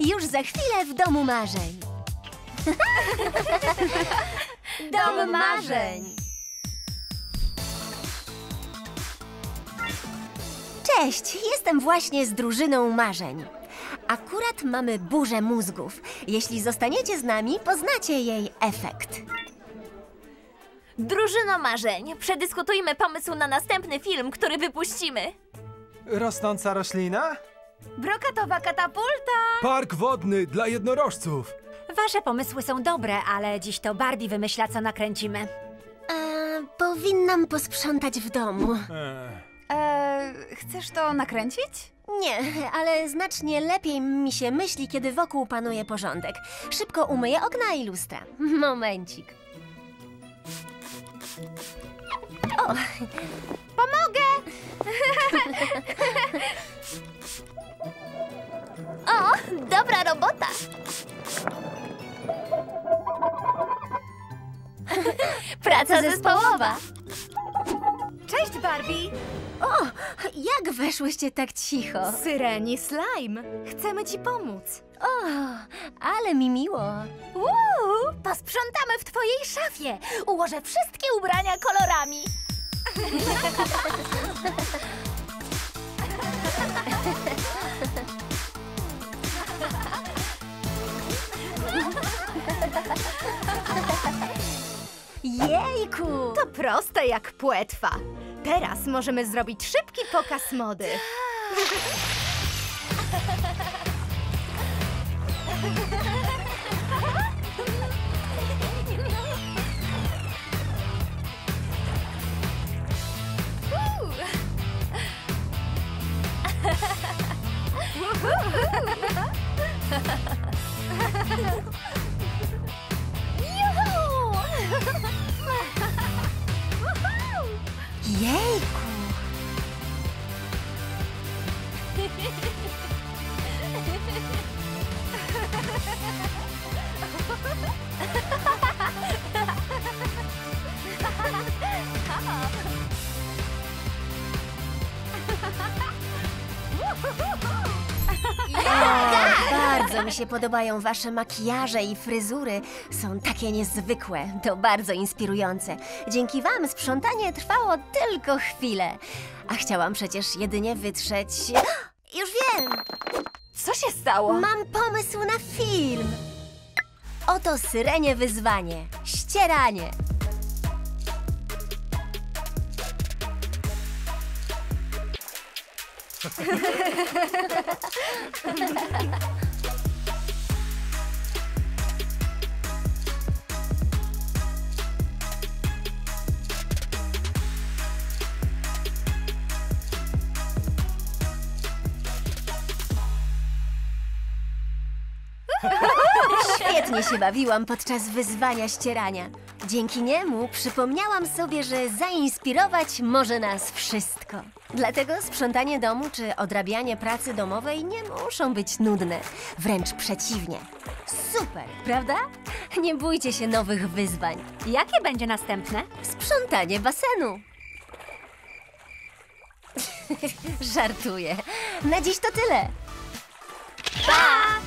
Już za chwilę w Domu Marzeń. Dom Marzeń. Cześć, jestem właśnie z Drużyną Marzeń. Akurat mamy burzę mózgów. Jeśli zostaniecie z nami, poznacie jej efekt. Drużyno Marzeń, przedyskutujmy pomysł na następny film, który wypuścimy. Rosnąca roślina? Brokatowa katapulta! Park wodny dla jednorożców! Wasze pomysły są dobre, ale dziś to Barbie wymyśla, co nakręcimy. Powinnam posprzątać w domu. Chcesz to nakręcić? Nie, ale znacznie lepiej mi się myśli, kiedy wokół panuje porządek. Szybko umyję okna i lustra. Momencik. O! Pomogę! O, dobra robota! Praca zespołowa! Cześć, Barbie! O, jak weszłyście tak cicho? Syreni Slime, chcemy ci pomóc. O, ale mi miło. Posprzątamy w twojej szafie. Ułożę wszystkie ubrania kolorami. Jejku! To proste jak płetwa. Teraz możemy zrobić szybki pokaz mody. Jejku! Bardzo mi się podobają wasze makijaże i fryzury. Są takie niezwykłe, to bardzo inspirujące. Dzięki wam sprzątanie trwało tylko chwilę. A chciałam przecież jedynie wytrzeć... Już wiem! Co się stało? Mam pomysł na film! Oto syrenie wyzwanie. Ścieranie. Świetnie się bawiłam podczas wyzwania ścierania. Dzięki niemu przypomniałam sobie, że zainspirować może nas wszystko. Dlatego sprzątanie domu czy odrabianie pracy domowej nie muszą być nudne. Wręcz przeciwnie. Super, prawda? Nie bójcie się nowych wyzwań. Jakie będzie następne? Sprzątanie basenu. Żartuję. Na dziś to tyle. Pa!